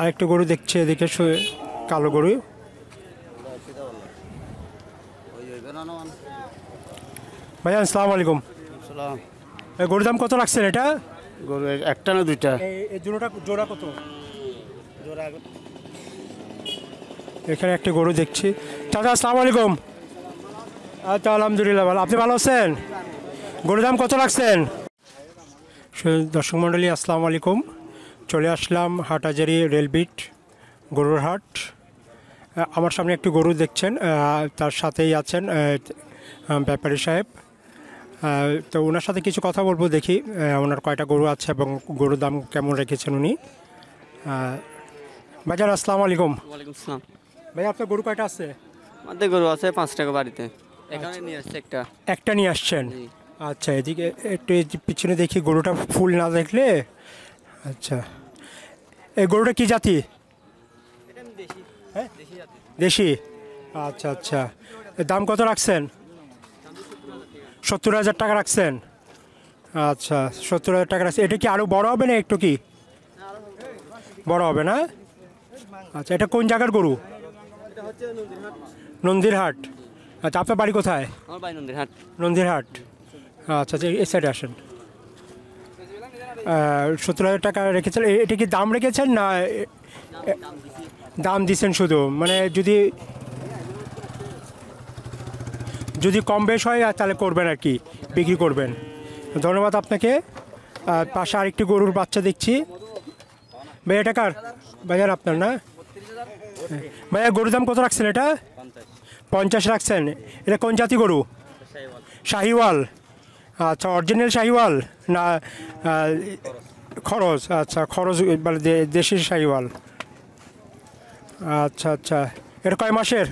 আরেকটা গরু দেখছে এদিকে কালো গরু। ভাইয়া আসসালামু আলাইকুম। এই গরুর দাম কত রাখছেন? এটা গরু একটা না দুইটা? এই জোড়া কত? জোড়া এখানে একটা গরু দেখছি। চাচা আসসালামু আলাইকুম। আচ্ছা আলহামদুলিল্লাহ ভালো। আপনি ভালো আছেন? গরুর দাম কত রাখছেন? দর্শক মণ্ডলী আসসালামু আলাইকুম, চলে আসলাম হাটহাজারী রেলবিট গরুর হাট। আমার সামনে একটি গরু দেখছেন, তার সাথেই আছেন ব্যাপারী সাহেব। তো ওনার সাথে কিছু কথা বলবো, দেখি ওনার কয়টা গরু আছে এবং গরুর দাম কেমন রেখেছেন উনি। ভাইজান আসসালামু আলাইকুম। ওয়ালাইকুম আসসালাম। ভাই আপনার গরু কয়টা আছে? আমাদের গরু আছে 5টা বাড়িতে, এখানে নিয়ে আসছে একটা নিয়ে আসছেন। আচ্ছা এদিকে একটু পিছনে দেখি, গরুটা ফুল না দেখলে। আচ্ছা এই গরুটা কি জাতি? দেশি। আচ্ছা আচ্ছা দাম কত রাখছেন? 70,000 টাকা রাখছেন। আচ্ছা 70,000 টাকা রাখছেন। এটা কি আরও বড় হবে না একটু? কি বড় হবে না? আচ্ছা এটা কোন জায়গার গরু? নন্দিরহাট। আচ্ছা আপনার বাড়ি কোথায়? আমার বাড়ি নন্দিরহাট। নন্দিরহাট। আচ্ছা আচ্ছা এই সাইডে আসেন। 70,000 টাকা রেখেছেন। এটা কি দাম রেখেছেন না দাম দিচ্ছেন শুধু? মানে যদি কম বেশ হয় তাহলে করবেন আর কি, বিক্রি করবেন। ধন্যবাদ আপনাকে। পাশে আরেকটি গরুর বাচ্চা দেখছি। ভাইয়া এটা কার? ভাইয়ার আপনার না? ভাইয়া গরুর দাম কত রাখছেন? এটা 50 রাখছেন। এটা কোন জাতি গরু? শাহীওয়াল। আচ্ছা অরিজিনাল শাহীওয়াল না খরচ? আচ্ছা খরচ মানে দেশি শাহীওয়াল। আচ্ছা আচ্ছা এটা কয় মাসের?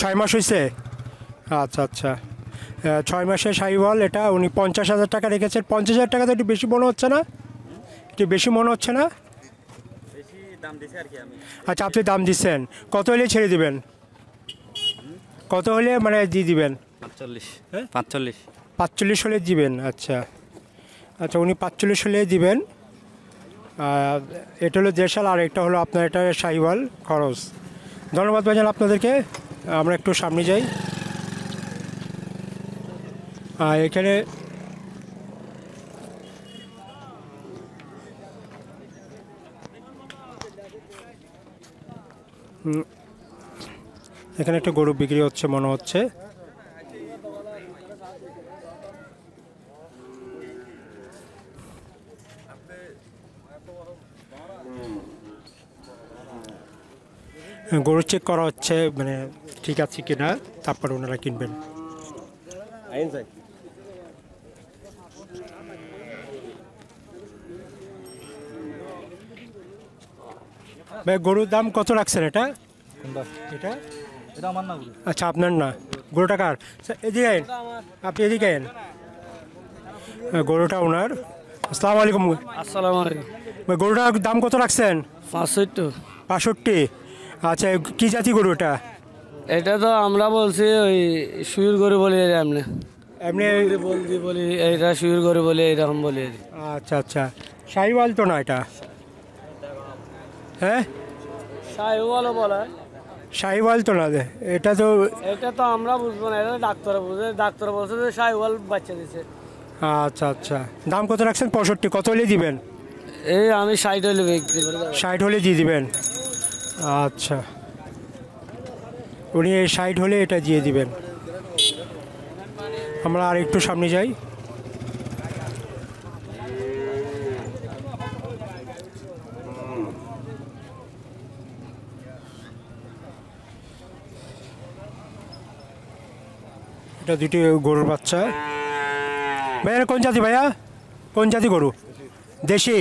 6 মাস হয়েছে। আচ্ছা আচ্ছা 6 মাসের শাহীওয়াল। এটা উনি 50,000 টাকা রেখেছেন। 50,000 টাকা তো একটু বেশি মনে হচ্ছে না? একটু বেশি মনে হচ্ছে না? আচ্ছা আপনি দাম দিচ্ছেন কত হলে ছেড়ে দিবেন? কত হলে মানে দিয়ে দিবেন? 45 হলে দিবেন। আচ্ছা আচ্ছা উনি 45 হলে দিবেন। এটা হলো দেশাল আর একটা হলো আপনার এটা শাহীওয়াল খরচ। ধন্যবাদ ভাইজান আপনাদেরকে। আমরা একটু সামনে যাই। এখানে একটা গরু বিক্রি হচ্ছে মনে হচ্ছে। গরু চেক করা হচ্ছে মানে ঠিক আছে কিনা, তারপরে ওনারা কিনবেন। ভাই গরুর দাম কত রাখছেন? এটা এটা এটা আমার না। আচ্ছা আপনার না? গরুটা কার? এদিকে আইন, আপনি এদিকে আইন। গরুটা ওনার। আসসালামু আলাইকুম। আসসালামু আলাইকুম। ভাই গরুটার দাম কত রাখছেন? 65। আচ্ছা কি জাতি গরুটা? এটা তো আমরা বলছি ওই শুয়ুর গরু বলি, এমনি এমনি বলি এটা শুয়ুর গরু বলি, এরকম বলি। আচ্ছা আচ্ছা শাহীওয়াল তো না এটা? হ্যাঁ শাহীওয়ালও বলে। শাহীওয়াল তো না এটা? তো এটা তো আমরা বুঝবো না, এটা ডাক্তার বুঝে। ডাক্তার বলছে যে শাহীওয়াল বাচ্চা দিছে। আচ্ছা আচ্ছা দাম কত রাখছেন? 65। কত হলে দিবেন? এই আমি 60 হলে বিক্রি করে দেব। 60 হলে দিয়ে দিবেন? আচ্ছা উনি 60 হলে এটা দিয়ে দিবেন। আমরা আর একটু সামনে যাই। এটা দুটি গরুর বাচ্চা। ভাইয়া কোন জাতি? ভাইয়া কোন জাতি গরু? দেশি।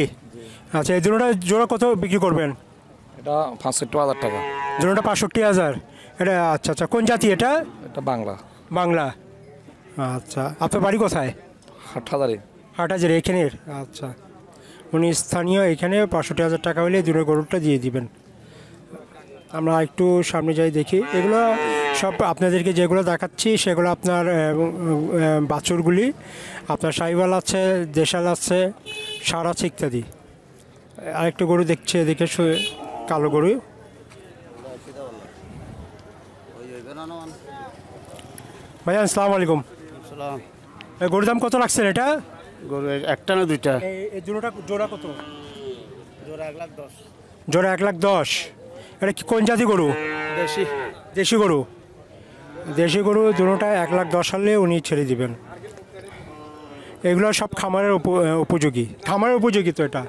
আচ্ছা এই দুটোটা জোড়া কত বিক্রি করবেন? এটা 65,000 টাকা জোড়াটা। 65,000 এটা? আচ্ছা আচ্ছা কোন জাতি এটা? এটা বাংলা। বাংলা। আচ্ছা আপনার বাড়ি কোথায়? হাটহাজারী। হাটহাজারী এখানের? আচ্ছা উনি স্থানীয় এখানে। 65,000 টাকা হলে দুটো গরুটা দিয়ে দিবেন। আমরা একটু সামনে যাই দেখি। এগুলো সব আপনাদেরকে যেগুলো দেখাচ্ছি সেগুলো আপনার বাছুরগুলি। আপনার শাহীওয়াল আছে, দেশাল আছে, সার আছে ইত্যাদি। আরেকটা গরু দেখছে এদিকে কালো গরু। ভাইয়া আসসালামু আলাইকুম। আসসালাম। এই গরুর দাম কত লাগছে? এটা গরু একটা না দুইটা? এই জোড়াটা জোড়া কত? জোড়া 1,10,000। জোড়া 1,10,000। এটা কি কোন জাতি গরু? দেশি। দেশি গরু। দেশি গরু জোড়াটা 1,10,000 হলে উনি ছেড়ে দিবেন। এগুলো সব খামারের উপযোগী, খামারের উপযোগী তো এটা।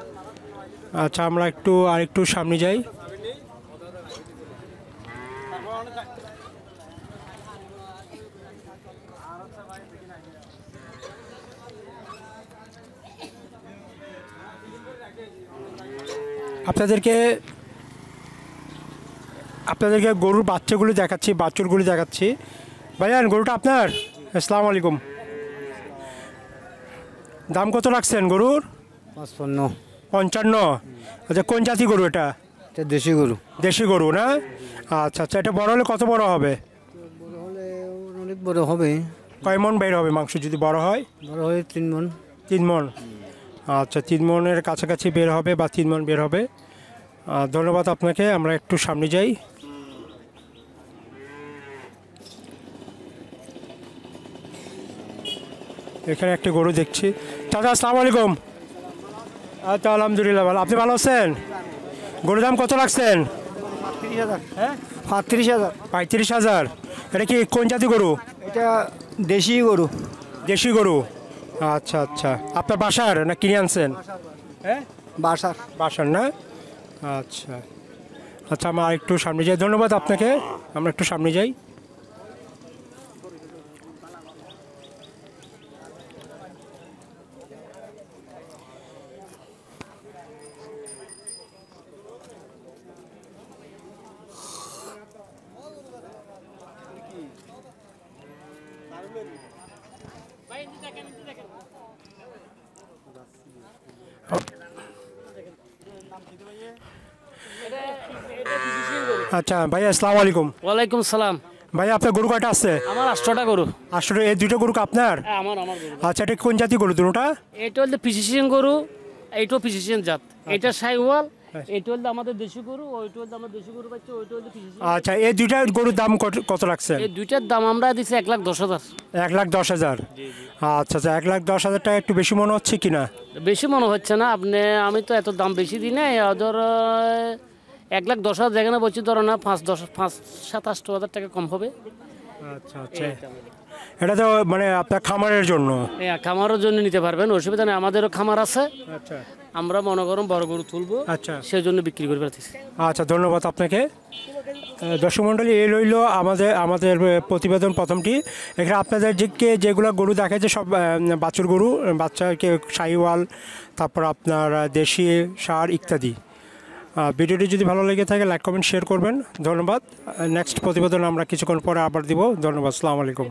আচ্ছা আমরা একটু আরেকটু সামনে যাই। আপনাদেরকে গরুর বাচ্চাগুলো দেখাচ্ছি, বাছুরগুলো দেখাচ্ছি। ভাইজান গরুটা আপনার? আসসালামু আলাইকুম। দাম কত রাখছেন গরুর? 55। আচ্ছা কোন জাতি গরু এটা? দেশি গরু। দেশি গরু না? আচ্ছা আচ্ছা। এটা বড় হলে কত বড় হবে? অনেক বড় হবে। কয় মন বের হবে মাংস যদি বড় হয়? বড় হয় 3 মন। 3 মন। আচ্ছা 3 মনের কাছাকাছি বের হবে বা 3 মন বের হবে। ধন্যবাদ আপনাকে। আমরা একটু সামনে যাই। এখানে একটা গরু দেখছি। দাদা আসসালামু আলাইকুম। আচ্ছা আলহামদুলিল্লাহ ভালো। আপনি ভালো আছেন? গরুর দাম কত রাখছেন? 35,000। 35,000। এটা কি কোন জাতি গরু? এটা দেশি গরু। দেশি গরু। আচ্ছা আচ্ছা। আপনার বাসার না কিনে আনছেন? হ্যাঁ বাসার। বাসার না? আচ্ছা আচ্ছা। আমরা একটু সামনে যাই। ধন্যবাদ আপনাকে। আমরা একটু সামনে যাই। আচ্ছা ভাইয়া আসসালামু আলাইকুম। ওয়ালাইকুম সালাম। ভাইয়া আপনার গরু কয়টা আছে? আমার 8টা গরু। 8টা? এই দুটো গরু আপনার? হ্যাঁ আমার আমার গরু। আচ্ছা এটা কোন জাতি গরু দুটোটা? এটা হলো পিসিশিয়ান গরু। এইটা পিসিশিয়ান জাত। এটা শাহীওয়াল। এটা হলো আমাদের দেশি গরু। ওইটা হলো আমাদের দেশি গরু বাচ্চা। ওইটা হলো পিসিশিয়ান। আচ্ছা এই দুইটা গরুর দাম কত লাগছে? এই দুইটার দাম আমরা দিছি 1,10,000। 1,10,000। জি জি। আচ্ছা আচ্ছা। 1,10,000 টাকা একটু বেশি মনে হচ্ছে কিনা? বেশি মনে হচ্ছে না আপনি? আমি তো এত দাম বেশি দিই না। আদর 1,10,000 জায়গা না বলছি, ধরো না 5-7-8 হাজার টাকা কম হবে। আচ্ছা আচ্ছা। এটা তো মানে আপনার খামারের জন্য? হ্যাঁ খামারের জন্য নিতে পারবেন, অসুবিধা নেই। আমাদেরও খামার আছে। আচ্ছা আমরা মনে করুন বড় গরু তুলবো। আচ্ছা সেই জন্য বিক্রি করে ফেলতেছি। আচ্ছা ধন্যবাদ আপনাকে। দর্শক মণ্ডলী এই রইল আমাদের আমাদের প্রতিবেদন প্রথমটি। এখানে আপনাদের যেগুলো গরু দেখাচ্ছে সব বাছুর গরু, বাচ্চাকে শাহীওয়াল, তারপর আপনার দেশি, ষাঁড় ইত্যাদি। ভিডিওটি যদি ভালো লেগে থাকে লাইক কমেন্ট শেয়ার করবেন। ধন্যবাদ। নেক্সট প্রতিবেদন আমরা কিছুক্ষণ পরে আবার দিব। ধন্যবাদ। আসসালামু আলাইকুম।